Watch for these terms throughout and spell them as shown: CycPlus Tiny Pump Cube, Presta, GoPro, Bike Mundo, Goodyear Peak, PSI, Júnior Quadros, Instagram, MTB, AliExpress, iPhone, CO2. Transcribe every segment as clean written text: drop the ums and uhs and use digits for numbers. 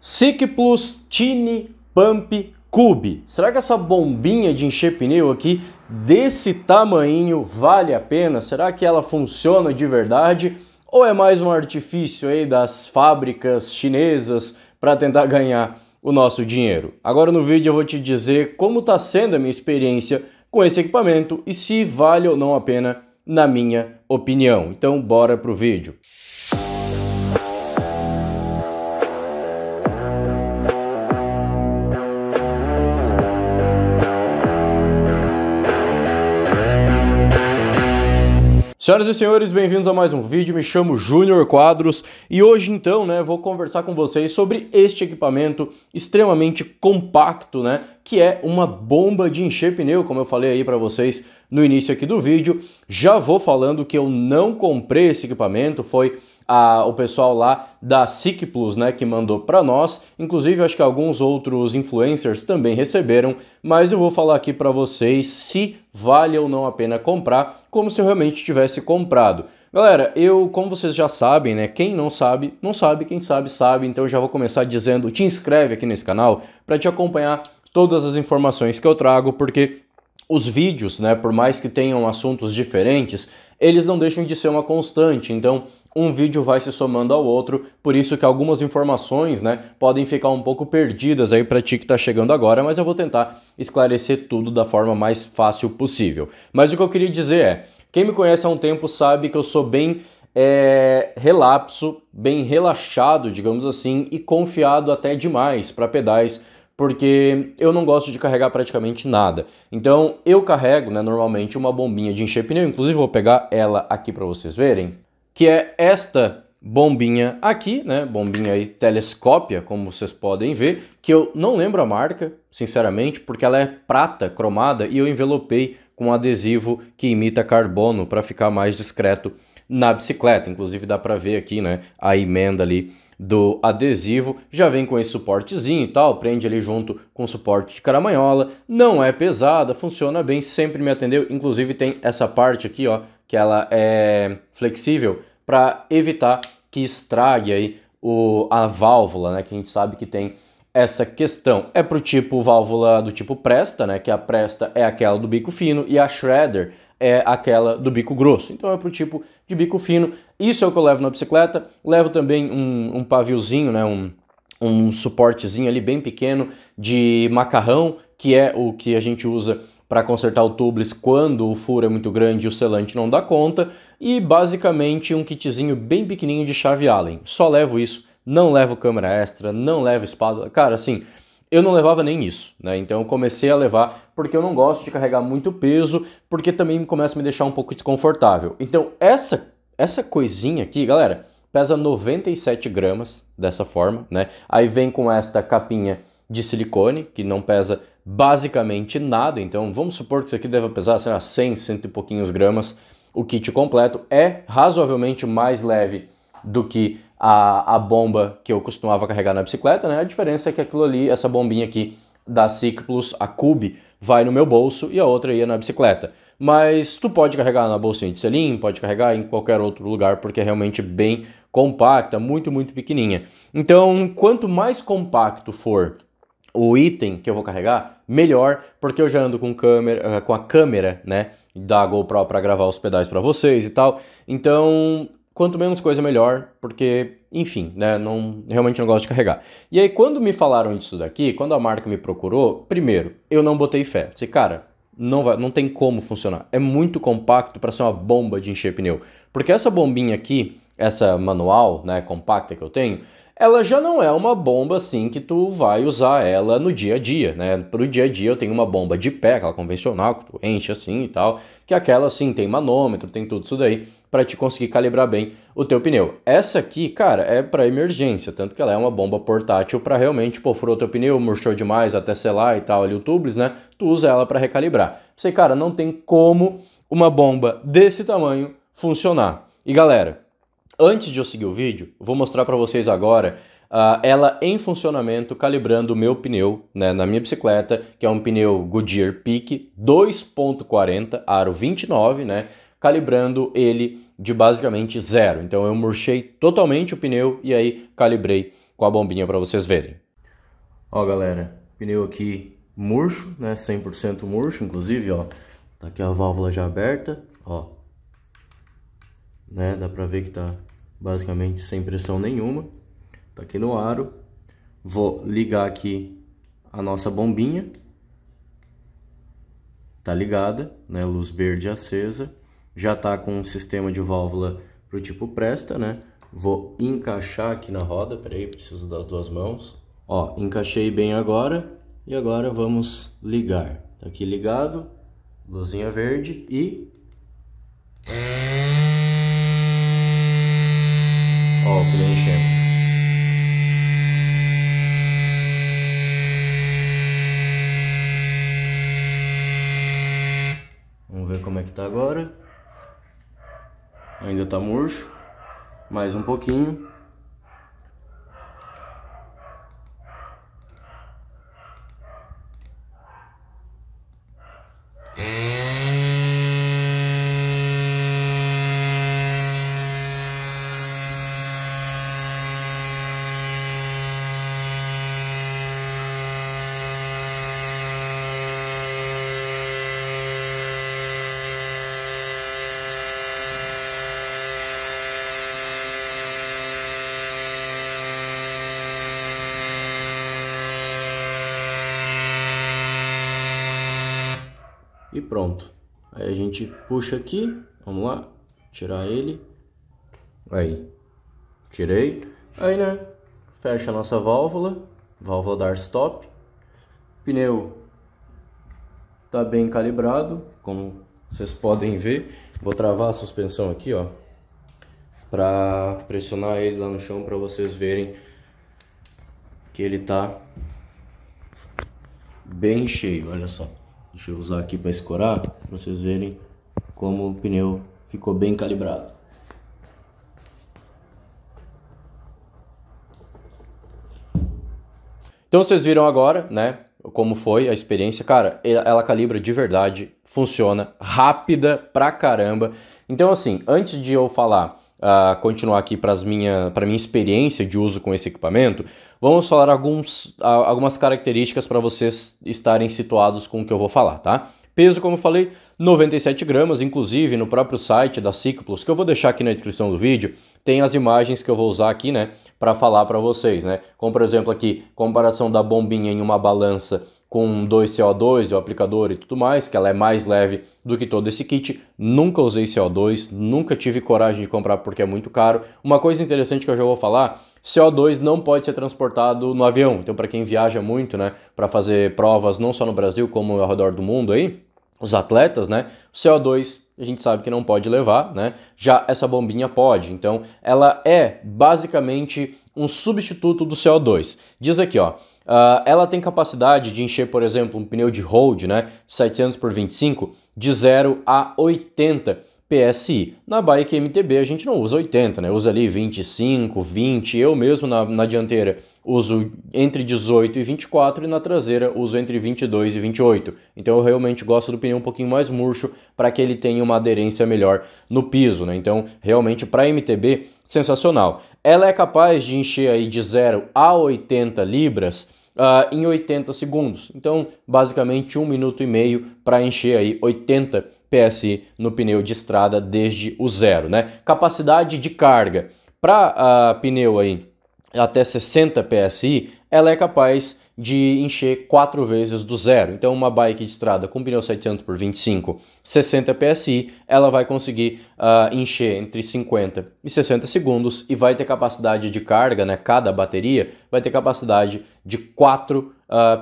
CycPlus Tiny Pump Cube. Será que essa bombinha de encher pneu aqui, desse tamanho, vale a pena? Será que ela funciona de verdade? Ou é mais um artifício aí das fábricas chinesas para tentar ganhar o nosso dinheiro? Agora no vídeo eu vou te dizer como está sendo a minha experiência com esse equipamento e se vale ou não a pena na minha opinião. Então bora pro vídeo. Senhoras e senhores, bem-vindos a mais um vídeo, me chamo Júnior Quadros e hoje então, vou conversar com vocês sobre este equipamento extremamente compacto, que é uma bomba de encher pneu, como eu falei aí para vocês no início aqui do vídeo. Já vou falando que eu não comprei esse equipamento, foi o pessoal lá da CycPlus, que mandou para nós. Inclusive, acho que alguns outros influencers também receberam, mas eu vou falar aqui para vocês se vale ou não a pena comprar, como se eu realmente tivesse comprado. Galera, eu, como vocês já sabem, quem não sabe, não sabe, quem sabe, sabe. Então eu já vou começar dizendo, te inscreve aqui nesse canal para te acompanhar todas as informações que eu trago, porque os vídeos, por mais que tenham assuntos diferentes, eles não deixam de ser uma constante, então um vídeo vai se somando ao outro, por isso que algumas informações, podem ficar um pouco perdidas aí para ti que tá chegando agora, mas eu vou tentar esclarecer tudo da forma mais fácil possível. Mas o que eu queria dizer é, quem me conhece há um tempo sabe que eu sou bem relapso, bem relaxado, digamos assim, e confiado até demais para pedais, porque eu não gosto de carregar praticamente nada. Então eu carrego, normalmente uma bombinha de encher pneu, inclusive vou pegar ela aqui para vocês verem, que é esta bombinha aqui, bombinha aí telescópia, como vocês podem ver, que eu não lembro a marca, sinceramente, porque ela é prata cromada e eu envelopei com um adesivo que imita carbono para ficar mais discreto na bicicleta. Inclusive dá para ver aqui, a emenda ali do adesivo, já vem com esse suportezinho e tal, prende ali junto com o suporte de caramanhola, não é pesada, funciona bem, sempre me atendeu, inclusive tem essa parte aqui, ó, que ela é flexível para evitar que estrague aí a válvula, que a gente sabe que tem essa questão. É pro tipo válvula do tipo Presta, que a Presta é aquela do bico fino e a Shredder é aquela do bico grosso, então é pro tipo de bico fino. Isso é o que eu levo na bicicleta, levo também um paviozinho, um suportezinho ali bem pequeno de macarrão, que é o que a gente usa para consertar o tubeless quando o furo é muito grande e o selante não dá conta, e basicamente um kitzinho bem pequenininho de chave Allen. Só levo isso, não levo câmera extra, não levo espátula, cara, assim, eu não levava nem isso, Então eu comecei a levar porque eu não gosto de carregar muito peso, porque também começa a me deixar um pouco desconfortável. Então essa coisinha aqui, galera, pesa 97 gramas dessa forma, Aí vem com esta capinha de silicone, que não pesa basicamente nada. Então vamos supor que isso aqui deva pesar, sei lá, 100, 100 e pouquinhos gramas. O kit completo é razoavelmente mais leve do que a bomba que eu costumava carregar na bicicleta, A diferença é que aquilo ali, essa bombinha aqui da CycPlus, a Cube, vai no meu bolso e a outra ia na bicicleta. Mas tu pode carregar na bolsinha de selim, pode carregar em qualquer outro lugar, porque é realmente bem compacta, muito, muito pequenininha. Então, quanto mais compacto for o item que eu vou carregar, melhor, porque eu já ando com a câmera, da GoPro para gravar os pedais para vocês e tal. Então, quanto menos coisa, melhor, porque, enfim, realmente não gosto de carregar. E aí, quando me falaram disso daqui, quando a marca me procurou, primeiro, eu não botei fé. Disse, cara, não tem como funcionar. É muito compacto para ser uma bomba de encher pneu. Porque essa bombinha aqui, essa manual, compacta que eu tenho, ela já não é uma bomba, assim, que tu vai usar ela no dia a dia, Pro dia a dia eu tenho uma bomba de pé, aquela convencional, que tu enche assim e tal, que aquela, assim, tem manômetro, tem tudo isso daí, para te conseguir calibrar bem o teu pneu. Essa aqui, cara, é para emergência, tanto que ela é uma bomba portátil para realmente, furou teu pneu, murchou demais até selar e tal ali o tubeless, Tu usa ela para recalibrar. Você, cara, não tem como uma bomba desse tamanho funcionar. E galera, antes de eu seguir o vídeo, vou mostrar para vocês agora ela em funcionamento, calibrando o meu pneu, na minha bicicleta, que é um pneu Goodyear Peak 2.40, aro 29, Calibrando ele de basicamente zero. Então eu murchei totalmente o pneu e aí calibrei com a bombinha para vocês verem. Ó galera, pneu aqui murcho, né, 100% murcho, inclusive, ó, tá aqui a válvula já aberta, ó, né, dá pra ver que tá basicamente sem pressão nenhuma, tá aqui no aro. Vou ligar aqui a nossa bombinha, tá ligada, né, luz verde acesa, já tá com um sistema de válvula pro tipo Presta, né, vou encaixar aqui na roda, peraí, preciso das duas mãos, ó, encaixei bem agora. E agora vamos ligar. Tá aqui ligado, luzinha verde e... ó, o pneu enchendo. Vamos ver como é que tá agora. Ainda tá murcho. Mais um pouquinho. E pronto, aí a gente puxa aqui, vamos lá, tirar ele, aí, tirei, aí né, fecha a nossa válvula, válvula dar stop, pneu tá bem calibrado, como vocês podem ver, vou travar a suspensão aqui, ó, pra pressionar ele lá no chão pra vocês verem que ele tá bem cheio, olha só. Deixa eu usar aqui para escorar, para vocês verem como o pneu ficou bem calibrado. Então vocês viram agora, né, como foi a experiência. Cara, ela calibra de verdade, funciona, rápida pra caramba. Então assim, antes de eu falar, continuar aqui para minha experiência de uso com esse equipamento, vamos falar algumas características para vocês estarem situados com o que eu vou falar, tá? Peso, como eu falei, 97 gramas, inclusive no próprio site da CycPlus, que eu vou deixar aqui na descrição do vídeo, tem as imagens que eu vou usar aqui, né, para falar para vocês, né? Como, por exemplo, aqui, comparação da bombinha em uma balança com 2 CO2, o aplicador e tudo mais, que ela é mais leve do que todo esse kit. Nunca usei CO2, nunca tive coragem de comprar porque é muito caro. Uma coisa interessante que eu já vou falar, CO2 não pode ser transportado no avião. Então, para quem viaja muito, né, para fazer provas não só no Brasil, como ao redor do mundo aí, os atletas, né, CO2 a gente sabe que não pode levar, né? Já essa bombinha pode. Então, ela é basicamente um substituto do CO2. Diz aqui, ó, ela tem capacidade de encher, por exemplo, um pneu de road, né, 700/25, de 0 a 80 PSI. Na bike MTB a gente não usa 80, né, usa ali 25, 20, eu mesmo na dianteira uso entre 18 e 24 e na traseira uso entre 22 e 28. Então eu realmente gosto do pneu um pouquinho mais murcho para que ele tenha uma aderência melhor no piso, né, então realmente para MTB sensacional. Ela é capaz de encher aí de 0 a 80 libras em 80 segundos, então basicamente 1,5 minutos para encher aí 80 PSI no pneu de estrada desde o zero, né? Capacidade de carga para pneu aí até 60 PSI, ela é capaz de encher 4 vezes do zero. Então uma bike de estrada com pneu 700/25, 60 PSI, ela vai conseguir encher entre 50 e 60 segundos e vai ter capacidade de carga, né? Cada bateria vai ter capacidade de 4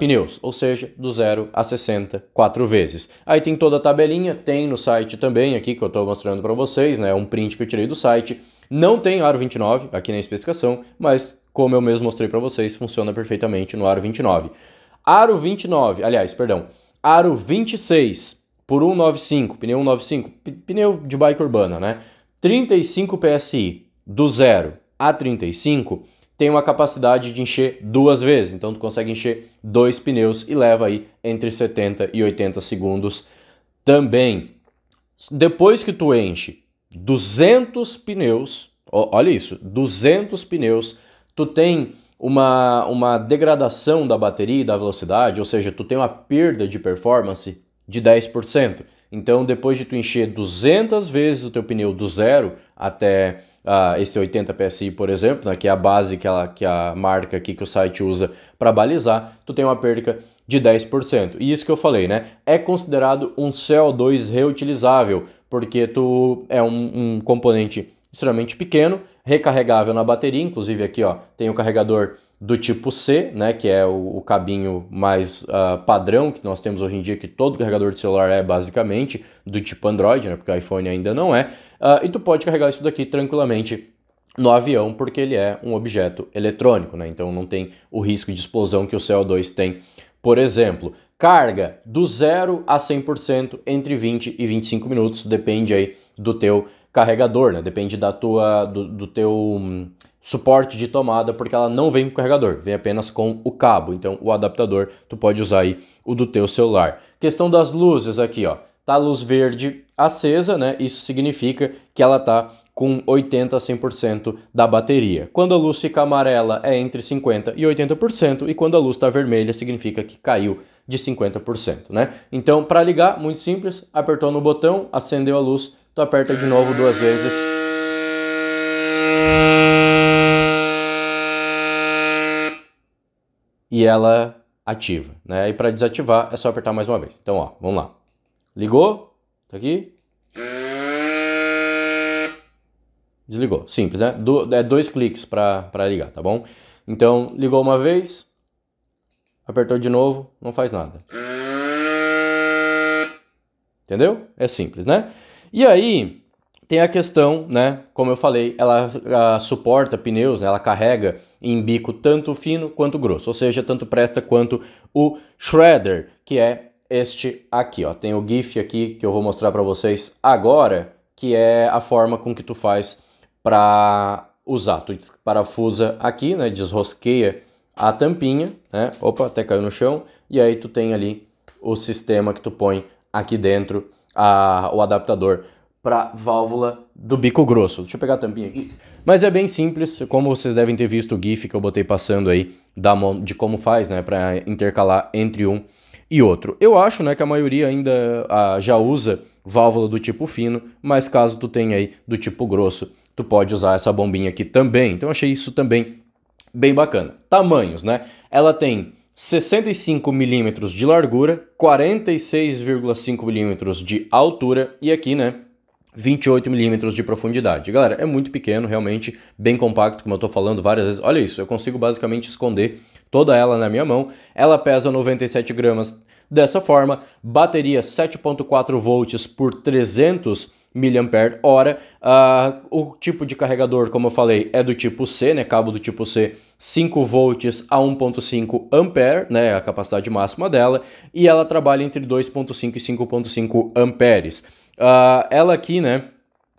pneus, ou seja, do 0 a 60, 4 vezes. Aí tem toda a tabelinha, tem no site também aqui que eu estou mostrando para vocês, né? Um print que eu tirei do site. Não tem aro 29 aqui na especificação, mas como eu mesmo mostrei para vocês, funciona perfeitamente no aro 29. Aro 26 por 195, pneu 195, pneu de bike urbana, né? 35 PSI do 0 a 35 tem uma capacidade de encher 2 vezes. Então tu consegue encher 2 pneus e leva aí entre 70 e 80 segundos também. Depois que tu enche 200 pneus, olha isso, 200 pneus, tu tem uma degradação da bateria e da velocidade, ou seja, tu tem uma perda de performance de 10%. Então, depois de tu encher 200 vezes o teu pneu do zero até esse 80 PSI, por exemplo, né, que é a base que a marca aqui que o site usa para balizar, tu tem uma perda de 10%. E isso que eu falei, né? É considerado um CO2 reutilizável, porque tu é um componente extremamente pequeno, recarregável na bateria. Inclusive aqui, ó, tem o carregador do tipo C, né, que é o cabinho mais padrão que nós temos hoje em dia, que todo carregador de celular é basicamente do tipo Android, né, porque o iPhone ainda não é, e tu pode carregar isso daqui tranquilamente no avião, porque ele é um objeto eletrônico, né, então não tem o risco de explosão que o CO2 tem, por exemplo. Carga do 0 a 100% entre 20 e 25 minutos, depende aí do teu carregador, né? Depende da do teu suporte de tomada, porque ela não vem com o carregador, vem apenas com o cabo. Então, o adaptador, tu pode usar aí o do teu celular. Questão das luzes aqui, ó. Tá a luz verde acesa, né? Isso significa que ela tá com 80 a 100% da bateria. Quando a luz fica amarela, é entre 50 e 80%, e quando a luz tá vermelha, significa que caiu de 50%, né? Então, para ligar, muito simples, apertou no botão, acendeu a luz, tu aperta de novo duas vezes. E ela ativa, né? E para desativar é só apertar mais uma vez. Então, ó, vamos lá. Ligou? Tá aqui. Desligou. Simples, né? É dois cliques para ligar, tá bom? Então, ligou uma vez, apertou de novo, não faz nada. Entendeu? É simples, né? E aí, tem a questão, né, como eu falei, ela suporta pneus, né, ela carrega em bico tanto fino quanto grosso, ou seja, tanto presta quanto o shredder, que é este aqui, ó. Tem o GIF aqui que eu vou mostrar para vocês agora, que é a forma com que tu faz para usar. Tu parafusa aqui, né, desrosqueia a tampinha, né, opa, até caiu no chão, e aí tu tem ali o sistema que tu põe aqui dentro, o adaptador para válvula do bico grosso. Deixa eu pegar a tampinha aqui. Mas é bem simples, como vocês devem ter visto o GIF que eu botei passando aí de como faz, né, para intercalar entre um e outro. Eu acho, né, que a maioria ainda já usa válvula do tipo fino, mas caso tu tenha aí do tipo grosso, tu pode usar essa bombinha aqui também. Então eu achei isso também bem bacana. Tamanhos, né? Ela tem 65 milímetros de largura, 46,5 milímetros de altura e aqui, né, 28 milímetros de profundidade. Galera, é muito pequeno, realmente bem compacto, como eu tô falando várias vezes. Olha isso, eu consigo basicamente esconder toda ela na minha mão. Ela pesa 97 gramas dessa forma, bateria 7,4 volts por 300 mAh, o tipo de carregador, como eu falei, é do tipo C, né, cabo do tipo C, 5 volts a 1,5 ampere, né, a capacidade máxima dela, e ela trabalha entre 2,5 e 5,5 amperes. Ela aqui, né,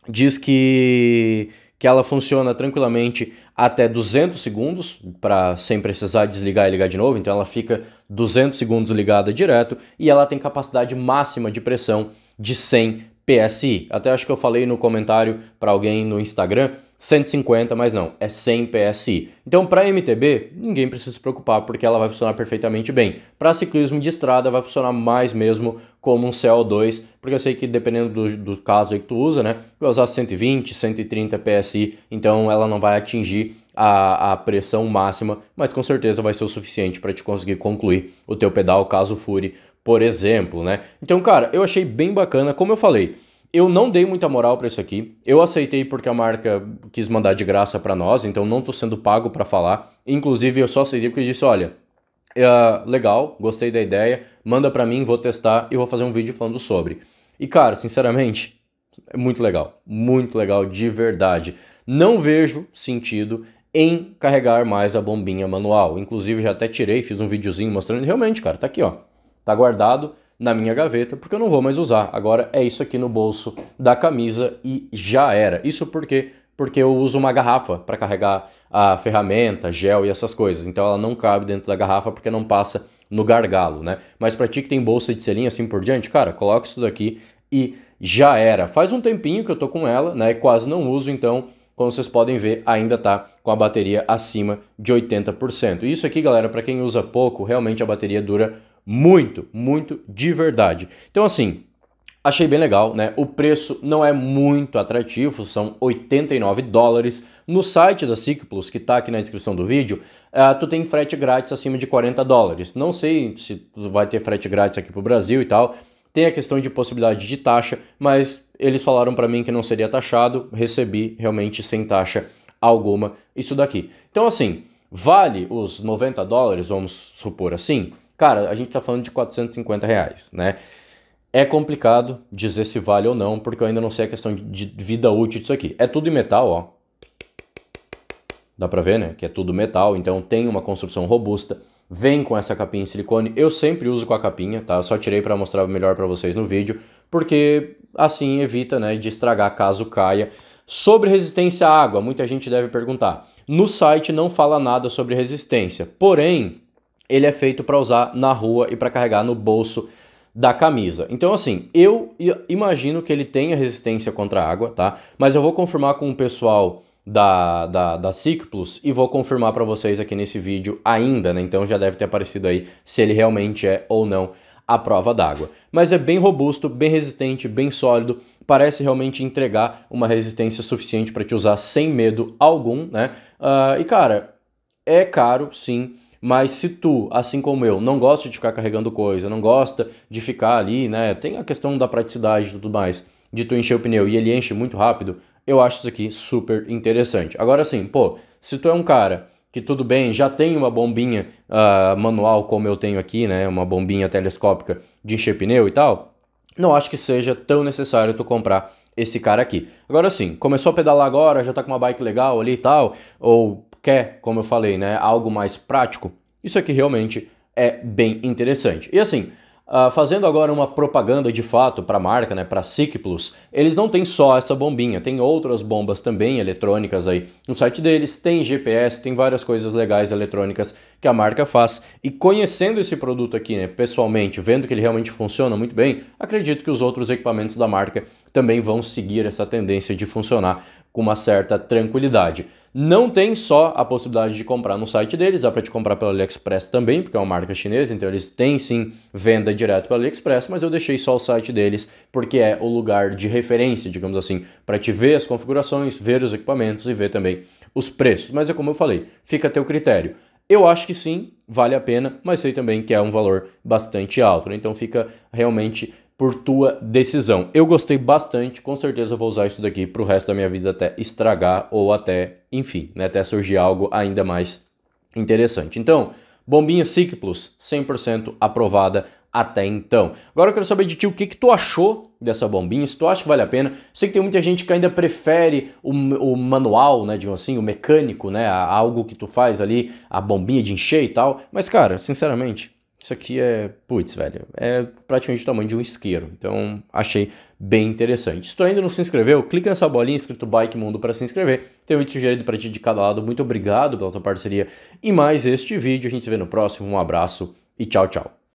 diz que ela funciona tranquilamente até 200 segundos, para sem precisar desligar e ligar de novo, então ela fica 200 segundos ligada direto, e ela tem capacidade máxima de pressão de 100 PSI, até acho que eu falei no comentário para alguém no Instagram, 150, mas não, é 100 PSI. Então, para MTB, ninguém precisa se preocupar, porque ela vai funcionar perfeitamente bem. Para ciclismo de estrada, vai funcionar mais mesmo como um CO2, porque eu sei que dependendo do caso aí que tu usa, né, tu vai usar 120, 130 PSI, então ela não vai atingir a pressão máxima, mas com certeza vai ser o suficiente para te conseguir concluir o teu pedal, caso fure, por exemplo, né? Então, cara, eu achei bem bacana. Como eu falei, eu não dei muita moral para isso aqui. Eu aceitei porque a marca quis mandar de graça para nós, então não tô sendo pago para falar. Inclusive, eu só aceitei porque eu disse, olha, legal, gostei da ideia, manda para mim, vou testar e vou fazer um vídeo falando sobre. E, cara, sinceramente, é muito legal de verdade. Não vejo sentido em carregar mais a bombinha manual. Inclusive, já até tirei, fiz um videozinho mostrando. Realmente, cara, tá aqui, ó. Tá guardado na minha gaveta, porque eu não vou mais usar. Agora é isso aqui no bolso da camisa e já era. Isso porque eu uso uma garrafa para carregar a ferramenta, gel e essas coisas. Então ela não cabe dentro da garrafa porque não passa no gargalo, né? Mas pra ti que tem bolsa de selinha assim por diante, cara, coloca isso daqui e já era. Faz um tempinho que eu tô com ela, né? E quase não uso, então como vocês podem ver, ainda está com a bateria acima de 80%. Isso aqui, galera, para quem usa pouco, realmente a bateria dura muito, muito de verdade. Então, assim, achei bem legal, né? O preço não é muito atrativo, são $89. No site da CycPlus, que tá aqui na descrição do vídeo, tu tem frete grátis acima de $40. Não sei se tu vai ter frete grátis aqui pro Brasil e tal. Tem a questão de possibilidade de taxa, mas eles falaram para mim que não seria taxado. Recebi realmente sem taxa alguma isso daqui. Então, assim, vale os $90, vamos supor assim? Cara, a gente tá falando de R$450, né? É complicado dizer se vale ou não, porque eu ainda não sei a questão de vida útil disso aqui. É tudo em metal, ó. Dá pra ver, né? Que é tudo metal, então tem uma construção robusta. Vem com essa capinha em silicone. Eu sempre uso com a capinha, tá? Eu só tirei pra mostrar melhor pra vocês no vídeo, porque assim evita, né, de estragar caso caia. Sobre resistência à água, muita gente deve perguntar. No site não fala nada sobre resistência, porém, ele é feito pra usar na rua e pra carregar no bolso da camisa. Então, assim, eu imagino que ele tenha resistência contra a água, tá? Mas eu vou confirmar com o pessoal da CycPlus e vou confirmar para vocês aqui nesse vídeo ainda, né? Então já deve ter aparecido aí se ele realmente é ou não a prova d'água. Mas é bem robusto, bem resistente, bem sólido, parece realmente entregar uma resistência suficiente para te usar sem medo algum, né? E cara, é caro, sim. Mas se tu, assim como eu, não gosta de ficar carregando coisa, não gosta de ficar ali, né? Tem a questão da praticidade e tudo mais, de tu encher o pneu e ele enche muito rápido, eu acho isso aqui super interessante. Agora sim, pô, se tu é um cara que tudo bem, já tem uma bombinha manual como eu tenho aqui, né? Uma bombinha telescópica de encher pneu e tal, não acho que seja tão necessário tu comprar esse cara aqui. Agora sim, começou a pedalar agora, já tá com uma bike legal ali e tal, ou quer, como eu falei, né, algo mais prático, isso aqui realmente é bem interessante. E assim, fazendo agora uma propaganda de fato para a marca, né, para a CycPlus, eles não têm só essa bombinha, tem outras bombas também eletrônicas aí no site deles, tem GPS, tem várias coisas legais eletrônicas que a marca faz. E conhecendo esse produto aqui, né, pessoalmente, vendo que ele realmente funciona muito bem, acredito que os outros equipamentos da marca também vão seguir essa tendência de funcionar com uma certa tranquilidade. Não tem só a possibilidade de comprar no site deles, dá para te comprar pelo AliExpress também, porque é uma marca chinesa, então eles têm sim venda direto pelo AliExpress, mas eu deixei só o site deles porque é o lugar de referência, digamos assim, para te ver as configurações, ver os equipamentos e ver também os preços. Mas é como eu falei, fica a teu critério. Eu acho que sim, vale a pena, mas sei também que é um valor bastante alto, né? Então fica realmente por tua decisão. Eu gostei bastante, com certeza vou usar isso daqui pro resto da minha vida até estragar ou até, enfim, né, até surgir algo ainda mais interessante. Então, bombinha CycPlus, 100% aprovada até então. Agora eu quero saber de ti o que tu achou dessa bombinha, se tu acha que vale a pena. Sei que tem muita gente que ainda prefere o manual, né, digamos assim, o mecânico, né, algo que tu faz ali, a bombinha de encher e tal, mas cara, sinceramente, isso aqui é, putz, velho, é praticamente o tamanho de um isqueiro, então achei bem interessante. Se tu ainda não se inscreveu, clica nessa bolinha escrito Bike Mundo para se inscrever, tem um vídeo sugerido para ti de cada lado, muito obrigado pela tua parceria e mais este vídeo, a gente se vê no próximo, um abraço e tchau, tchau.